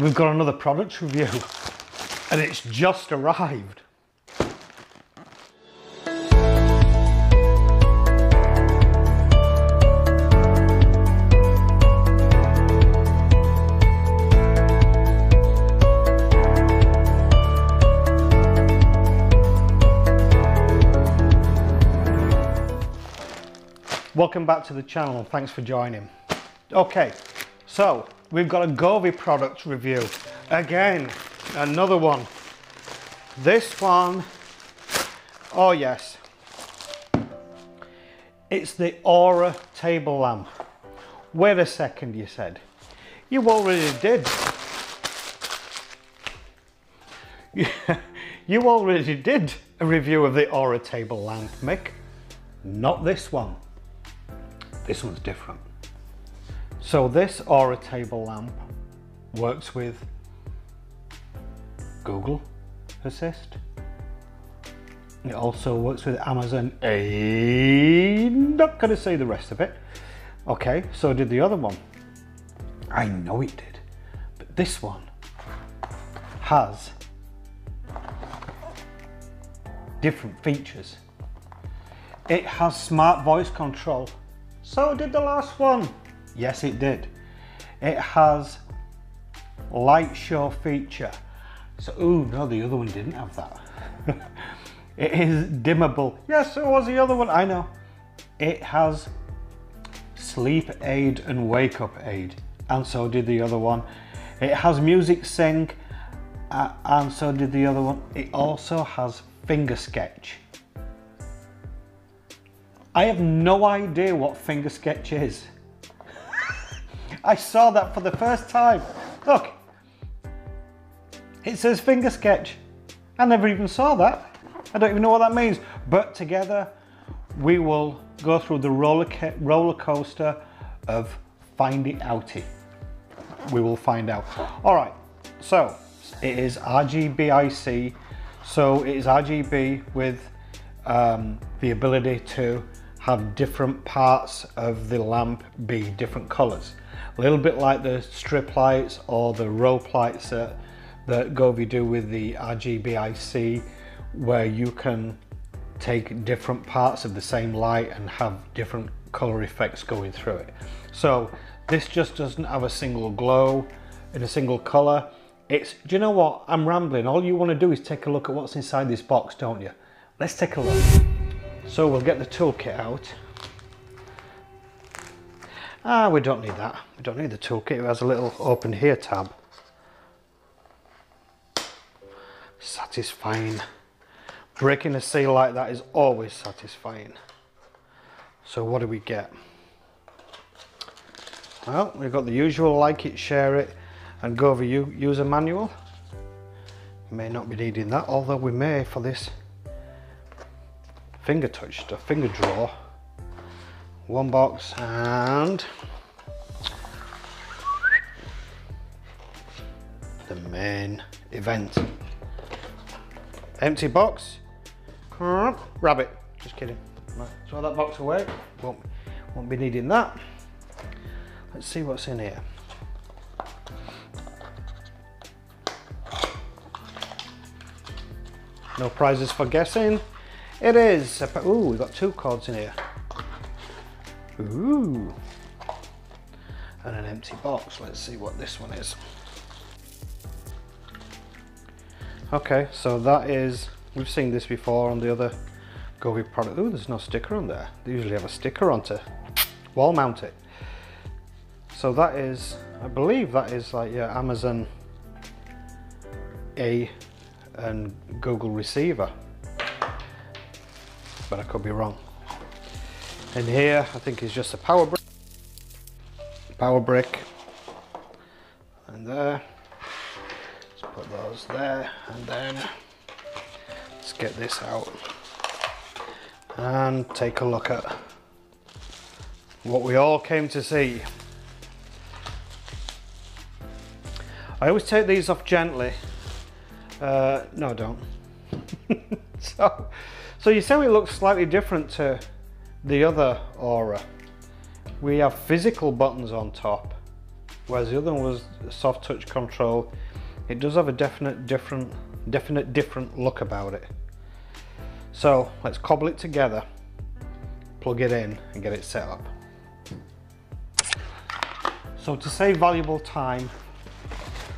We've got another product review and it's just arrived. Welcome back to the channel and thanks for joining. Okay, so we've got a Govee product review. Again, another one. This one, oh yes. It's the Aura table lamp. Wait a second, you said. You already did. You already did a review of the Aura table lamp, Mick. Not this one. This one's different. So this Aura table lamp works with Google Assist. It also works with Amazon. I'm not going to say the rest of it. Okay, so did the other one. I know it did. But this one has different features. It has smart voice control. So did the last one. Yes, it did. It has light show feature. So, ooh, no, the other one didn't have that. It is dimmable. Yes, so was the other one, I know. It has sleep aid and wake up aid. And so did the other one. It has music sync. And so did the other one. It also has finger sketch. I have no idea what finger sketch is. I saw that for the first time. Look, it says finger sketch. I never even saw that. I don't even know what that means. But together we will go through the roller coaster of finding outie. We will find out. All right, so it is RGBIC. So it is RGB with the ability to have different parts of the lamp be different colors, a little bit like the strip lights or the rope lights that Govee do with the RGBIC, where you can take different parts of the same light and have different color effects going through it. So this just doesn't have a single glow in a single color. It's, do you know what, I'm rambling. All you want to do is take a look at what's inside this box, don't you? Let's take a look. So we'll get the toolkit out. Ah, we don't need that. We don't need the toolkit. It has a little open here tab. Satisfying. Breaking a seal like that is always satisfying. So what do we get? Well, we've got the usual like it, share it, and Govee user manual. May not be needing that, although we may for this finger touch stuff, finger draw. One box and the main event. Empty box. Rabbit. Just kidding. Right, throw that box away. Won't be needing that. Let's see what's in here. No prizes for guessing. It is, ooh, we've got two cords in here. Ooh. And an empty box. Let's see what this one is. Okay, so that is, we've seen this before on the other Govee product. Ooh, there's no sticker on there. They usually have a sticker on to wall mount it. So that is, I believe that is like your Amazon A and Google receiver. But I could be wrong. And here, I think it's just a power brick. Power brick. And there. Let's put those there. And then, let's get this out. And take a look at what we all came to see. I always take these off gently. No, I don't. So you say it looks slightly different to the other Aura. We have physical buttons on top. whereas the other one was soft touch control. It does have a definite different look about it. So let's cobble it together, plug it in and get it set up. So to save valuable time,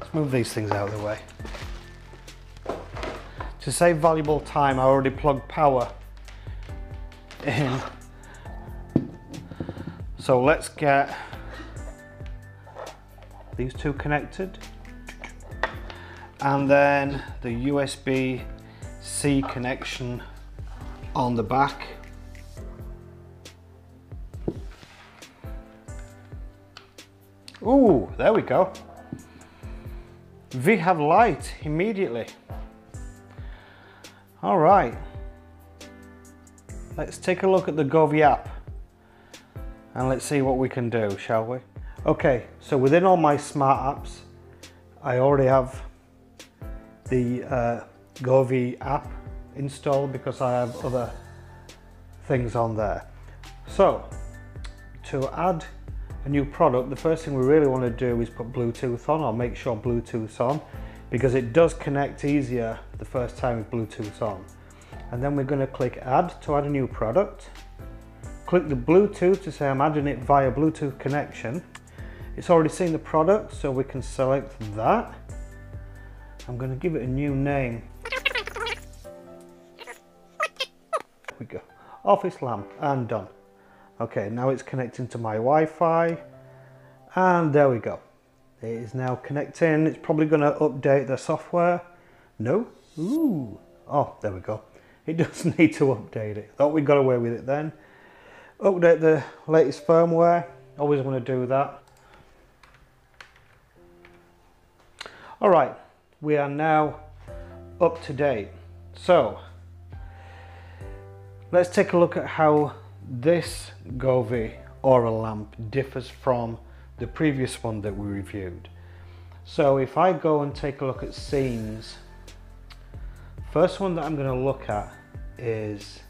let's move these things out of the way. To save valuable time, I already plugged power in. So let's get these two connected, and then the USB-C connection on the back. Ooh, there we go. We have light immediately. All right, let's take a look at the Govee app and let's see what we can do, shall we? Okay, so within all my smart apps, I already have the Govee app installed because I have other things on there. So to add a new product, the first thing we really want to do is put Bluetooth on, or make sure Bluetooth's on, because it does connect easier the first time with Bluetooth on. And then we're going to click add to add a new product. Click the Bluetooth to say I'm adding it via Bluetooth connection. It's already seen the product, so we can select that. I'm going to give it a new name. There we go. Office lamp, and done. Okay, now it's connecting to my Wi-Fi, and there we go. It is now connecting. It's probably going to update the software. No? Ooh. Oh, there we go. It does need to update it. Thought we got away with it then. Update the latest firmware. Always want to do that. All right. We are now up to date. So let's take a look at how this Govee Aura lamp differs from the previous one that we reviewed. So if I go and take a look at scenes, first one that I'm going to look at is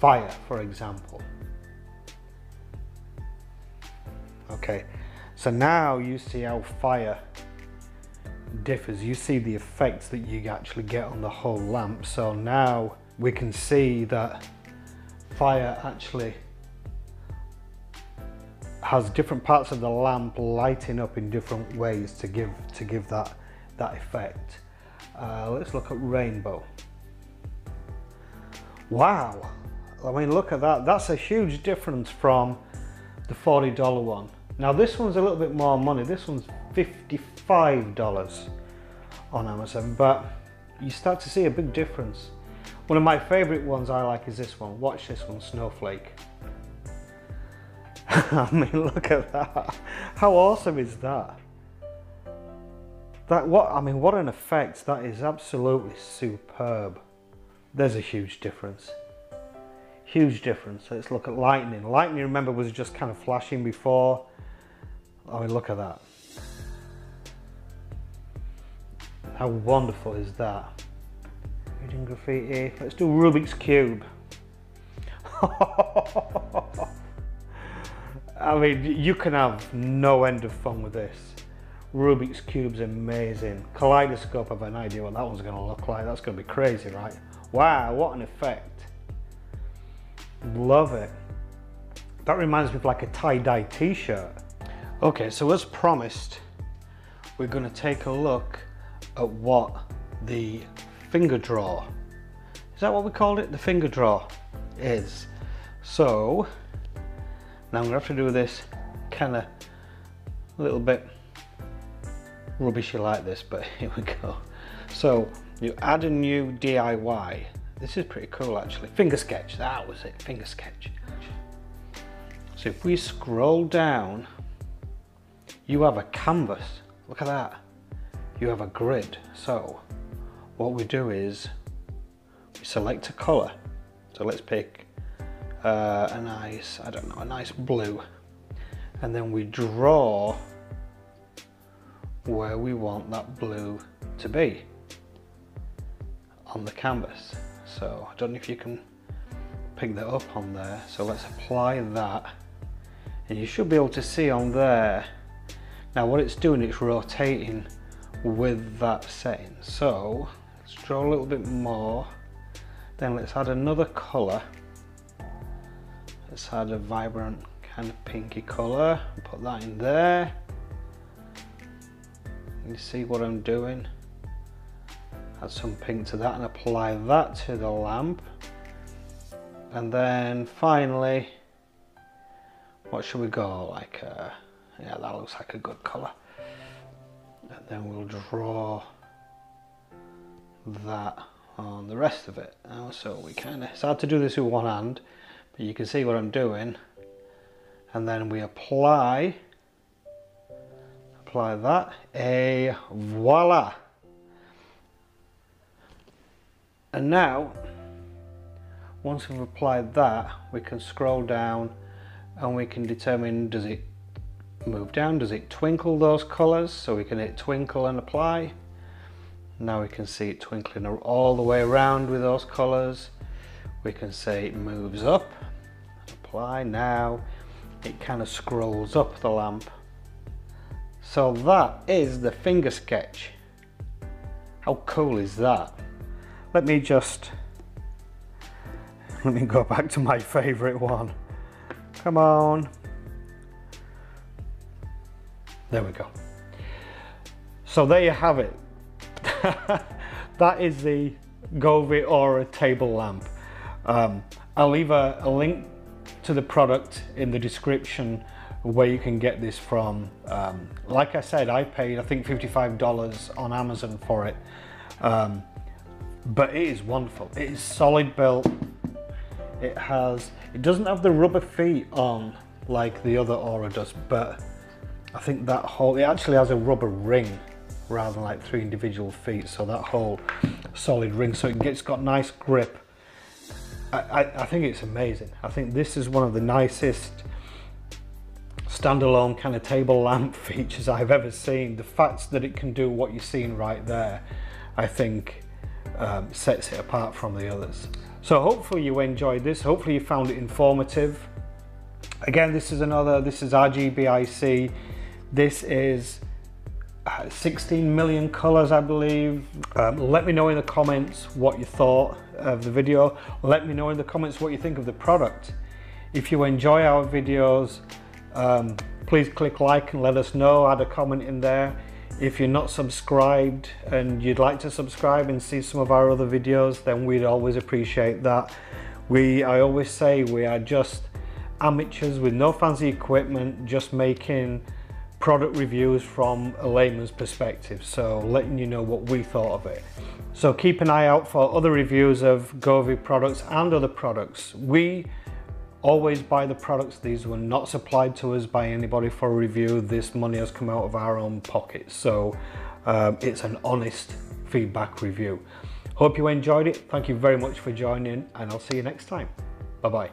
fire, for example. Okay, so now you see how fire differs. You see the effects that you actually get on the whole lamp. So now we can see that fire actually has different parts of the lamp lighting up in different ways to give that effect. Let's look at rainbow. Wow, I mean, look at that. That's a huge difference from the $40 one. Now this one's a little bit more money. This one's $55 on Amazon, but you start to see a big difference. One of my favorite ones I like is this one. Watch this one, snowflake. I mean, look at that. How awesome is that? What an effect. That is absolutely superb. There's a huge difference. Huge difference. Let's look at lightning. Lightning, remember, was just kind of flashing before. I mean, look at that. How wonderful is that? Reading graffiti. Let's do Rubik's Cube. I mean, you can have no end of fun with this. Rubik's Cube's amazing. Kaleidoscope, I've an idea what that one's going to look like. That's going to be crazy, right? Wow, what an effect. Love it. That reminds me of like a tie-dye t-shirt. Okay, so as promised, we're going to take a look at what the finger draw, is that what we called it? The finger draw is. So now I'm going to have to do this kind of a little bit rubbishy like this, but here we go. So you add a new DIY. This is pretty cool actually. Finger sketch, that was it, finger sketch. So if we scroll down, you have a canvas. Look at that. You have a grid. So what we do is we select a color. So let's pick a nice, I don't know, a nice blue, and then we draw where we want that blue to be on the canvas. So I don't know if you can pick that up on there. So let's apply that, and you should be able to see on there Now what it's doing, it's rotating with that setting. So let's draw a little bit more. Then let's add another colour. Let's add a vibrant kind of pinky colour. Put that in there. You see what I'm doing? Add some pink to that and apply that to the lamp. And then finally, what should we go? Like a, yeah, that looks like a good colour. And then we'll draw that on the rest of it. So we kind of, it's hard to do this with one hand, but you can see what I'm doing. And then we apply that, et voila. And now, once we've applied that, we can scroll down and we can determine, does it move down, does it twinkle those colours? So we can hit twinkle and apply. Now we can see it twinkling all the way around with those colours. We can say it moves up, apply. Now it kind of scrolls up the lamp. So that is the finger sketch. How cool is that? Let me go back to my favourite one. Come on. There we go. So there you have it. That is the Govee Aura table lamp. I'll leave a link to the product in the description where you can get this from. Like I said, I paid, I think, $55 on Amazon for it. But it is wonderful. It is solid built. It doesn't have the rubber feet on like the other Aura does, but I think that whole, it actually has a rubber ring rather than like three individual feet. So that whole solid ring, so it's got nice grip. I think it's amazing. I think this is one of the nicest standalone kind of table lamp features I've ever seen. The fact that it can do what you're seeing right there, I think sets it apart from the others. So hopefully you enjoyed this. Hopefully you found it informative. Again, this is RGBIC. This is 16 million colors, I believe. Let me know in the comments what you thought of the video. Let me know in the comments what you think of the product. If you enjoy our videos, please click like and let us know. Add a comment in there. If you're not subscribed and you'd like to subscribe and see some of our other videos, then we'd always appreciate that. I always say we are just amateurs with no fancy equipment, just making product reviews from a layman's perspective. So letting you know what we thought of it. So keep an eye out for other reviews of Govee products and other products. We always buy the products. These were not supplied to us by anybody for review. This money has come out of our own pockets. So it's an honest feedback review. Hope you enjoyed it. Thank you very much for joining, and I'll see you next time. Bye-bye.